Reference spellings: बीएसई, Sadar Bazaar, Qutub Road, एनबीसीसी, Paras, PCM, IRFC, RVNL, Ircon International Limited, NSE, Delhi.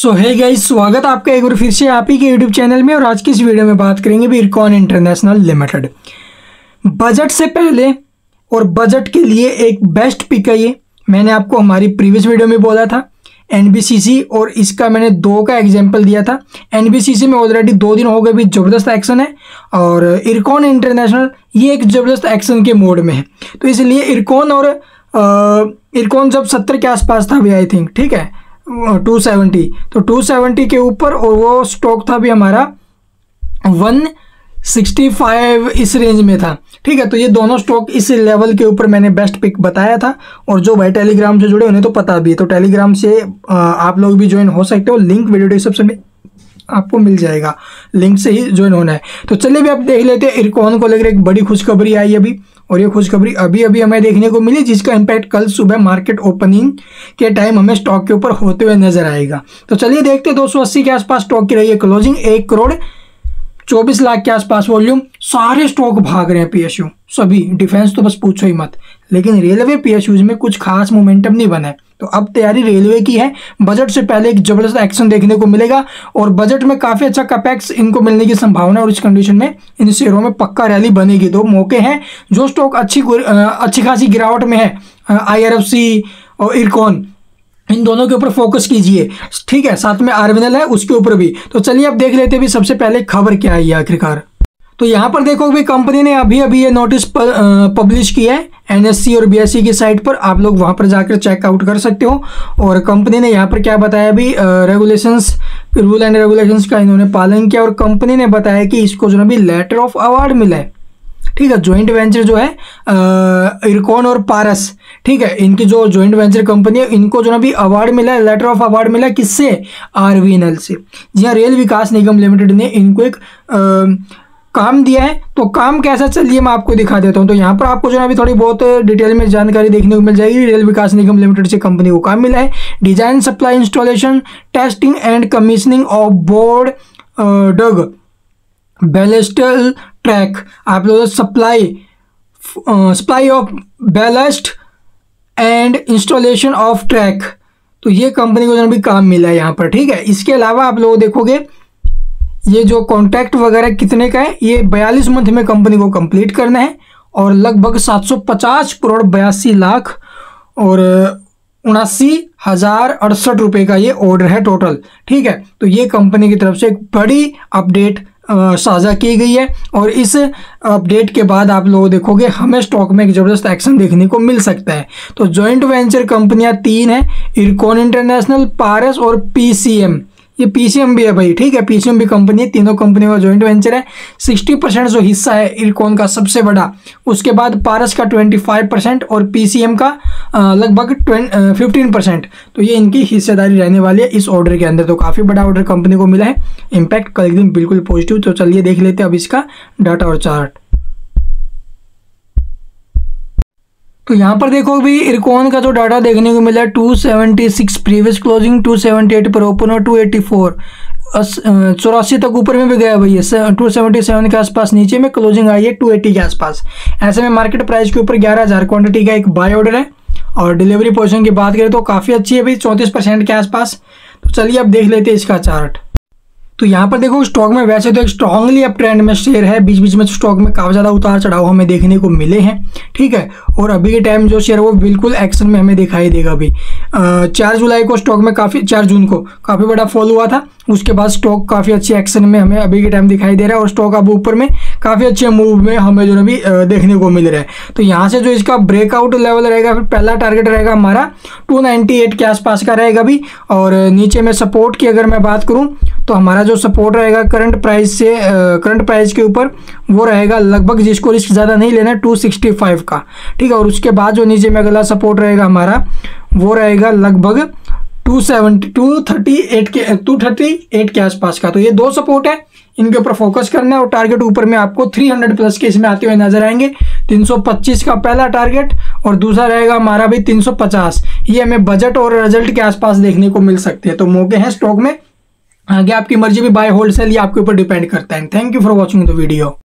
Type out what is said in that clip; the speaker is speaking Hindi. सो हे गाइस, स्वागत है आपका एक बार फिर से आप ही के यूट्यूब चैनल में। और आज की इस वीडियो में बात करेंगे इरकॉन इंटरनेशनल लिमिटेड। बजट से पहले और बजट के लिए एक बेस्ट पिक है ये। मैंने आपको हमारी प्रीवियस वीडियो में बोला था एनबीसीसी और इसका मैंने दो का एग्जाम्पल दिया था। एनबीसीसी में ऑलरेडी 2 दिन हो गए भी ज़बरदस्त एक्शन है और इरकॉन इंटरनेशनल ये एक ज़बरदस्त एक्शन के मोड में है। तो इसलिए इरकॉन जब 70 के आसपास था भी, आई थिंक ठीक है 270, तो 270 के ऊपर, और वो स्टॉक था भी हमारा 165 इस रेंज में था। ठीक है, तो ये दोनों स्टॉक इस लेवल के ऊपर मैंने बेस्ट पिक बताया था। और जो भाई टेलीग्राम से जुड़े उन्हें तो पता भी है, तो टेलीग्राम से आप लोग भी ज्वाइन हो सकते हो। लिंक वीडियो डिस्क्रिप्शन में आपको मिल जाएगा, लिंक से ही ज्वाइन होना है। तो चलिए भी आप देख लेते हैं। इरकॉन को लेकर एक बड़ी खुशखबरी आई अभी, और ये खुशखबरी अभी अभी हमें देखने को मिली, जिसका इम्पैक्ट कल सुबह मार्केट ओपनिंग के टाइम हमें स्टॉक के ऊपर होते हुए नजर आएगा। तो चलिए देखते हैं। 280 के आसपास स्टॉक की रही है क्लोजिंग, 1,24 लाख के आसपास वॉल्यूम। सारे स्टॉक भाग रहे हैं पीएसयू सभी, डिफेंस तो बस पूछो ही मत। लेकिन रेलवे पीएसयूज में कुछ खास मोमेंटम नहीं बना है। तो अब तैयारी रेलवे की है, बजट से पहले एक जबरदस्त एक्शन देखने को मिलेगा और बजट में काफ़ी अच्छा कपैक्स इनको मिलने की संभावना है। और इस कंडीशन में इन शेयरों में पक्का रैली बनेगी। दो मौके हैं, जो स्टॉक अच्छी खासी गिरावट में है, आईआरएफसी और इरकॉन, इन दोनों के ऊपर फोकस कीजिए। ठीक है, साथ में आरवीएनएल है उसके ऊपर भी। तो चलिए अब देख लेते हैं भी सबसे पहले खबर क्या आई आखिरकार। तो यहाँ पर देखो भी कंपनी ने अभी अभी ये नोटिस पब्लिश किया है एनएससी और बीएसई की साइट पर, आप लोग वहाँ पर जाकर चेकआउट कर सकते हो। और कंपनी ने यहाँ पर क्या बताया भी, रेगुलेशंस, रूल एंड रेगुलेशंस का इन्होंने पालन किया। और कंपनी ने बताया कि इसको जो ना भी लेटर ऑफ अवार्ड मिला है। ठीक है, जॉइंट वेंचर जो है इरकॉन और पारस, ठीक है, इनकी जो जॉइंट वेंचर कंपनी है, इनको जो ना भी अवार्ड मिला है, लेटर ऑफ अवार्ड मिला। किससे? आरवीएनएल से। जी हाँ, रेल विकास निगम लिमिटेड ने इनको एक काम दिया है। तो काम कैसा, चलिए मैं आपको दिखा देता हूँ। तो यहाँ पर आपको जो ना भी थोड़ी बहुत डिटेल में जानकारी देखने को मिल जाएगी। रेल विकास निगम लिमिटेड से कंपनी को काम मिला है design, supply, installation, testing and commissioning of broad डग बैलेस्टल ट्रैक, आप लोग supply of ballast and installation of track. तो ये कंपनी को जो भी काम मिला है यहाँ पर, ठीक है। इसके अलावा आप लोग देखोगे ये जो कॉन्ट्रैक्ट वगैरह कितने का है, ये 42 मंथ में कंपनी को कंप्लीट करना है और लगभग 750 करोड़ 82 लाख और 79,068 रुपये का ये ऑर्डर है टोटल। ठीक है, तो ये कंपनी की तरफ से एक बड़ी अपडेट साझा की गई है। और इस अपडेट के बाद आप लोग देखोगे हमें स्टॉक में एक ज़बरदस्त एक्शन देखने को मिल सकता है। तो जॉइंट वेंचर कंपनियां 3 हैं, इरकॉन इंटरनेशनल, पारस और पीसीएम। ये पीसीएम भी है भाई, ठीक है, पीसीएम भी कंपनी है। तीनों कंपनियों का जॉइंट वेंचर है। 60% जो हिस्सा है इरकॉन का सबसे बड़ा, उसके बाद पारस का 25% और पीसीएम का लगभग 15%। तो ये इनकी हिस्सेदारी रहने वाली है इस ऑर्डर के अंदर। तो काफ़ी बड़ा ऑर्डर कंपनी को मिला है, इम्पैक्ट कल दिन बिल्कुल पॉजिटिव। तो चलिए देख लेते हैं अब इसका डाटा और चार्ट। तो यहाँ पर देखो भी इरकॉन का जो डाटा देखने को मिला है, 276 प्रीवियस क्लोजिंग, 278 पर ओपन और 284 तक ऊपर में भी गया भाई। 277 के आसपास नीचे में क्लोजिंग आई है 280 के आसपास। ऐसे में मार्केट प्राइस के ऊपर 11,000 क्वांटिटी का एक बाय ऑर्डर है। और डिलीवरी पोजीशन की बात करें तो काफ़ी अच्छी है भाई, 34% के आसपास। तो चलिए अब देख लेते हैं इसका चार्ट। तो यहाँ पर देखो स्टॉक में वैसे तो एक स्ट्रांगली अप ट्रेंड में शेयर है, बीच बीच में स्टॉक में काफ़ी ज़्यादा उतार चढ़ाव हमें देखने को मिले हैं। ठीक है, और अभी के टाइम जो शेयर वो बिल्कुल एक्शन में हमें दिखाई देगा अभी। 4 जुलाई को स्टॉक में 4 जून को काफ़ी बड़ा फॉल हुआ था, उसके बाद स्टॉक काफ़ी अच्छे एक्शन में हमें अभी के टाइम दिखाई दे रहा है। और स्टॉक अब ऊपर में काफ़ी अच्छे मूव में हमें जो भी देखने को मिल रहा है। तो यहाँ से जो इसका ब्रेकआउट लेवल रहेगा, फिर पहला टारगेट रहेगा हमारा 298 के आसपास का रहेगा अभी। और नीचे में सपोर्ट की अगर मैं बात करूँ तो हमारा जो सपोर्ट रहेगा करंट प्राइस से, करंट प्राइस के ऊपर वो रहेगा लगभग, जिसको रिस्क ज़्यादा नहीं लेना है, 265 का। ठीक है, और उसके बाद जो नीचे में अगला सपोर्ट रहेगा हमारा वो रहेगा लगभग 238 के आसपास का। तो ये दो सपोर्ट है, इनके ऊपर फोकस करना है। और टारगेट ऊपर में आपको 300 प्लस के इसमें आते हुए नजर आएंगे। 325 का पहला टारगेट और दूसरा रहेगा हमारा भी 350। ये हमें बजट और रिजल्ट के आसपास देखने को मिल सकते हैं। तो मौके हैं स्टॉक में, आगे आपकी मर्जी भी, बाय होल्ड सेल, ये आपके ऊपर डिपेंड करता है। Thank you for watching the video.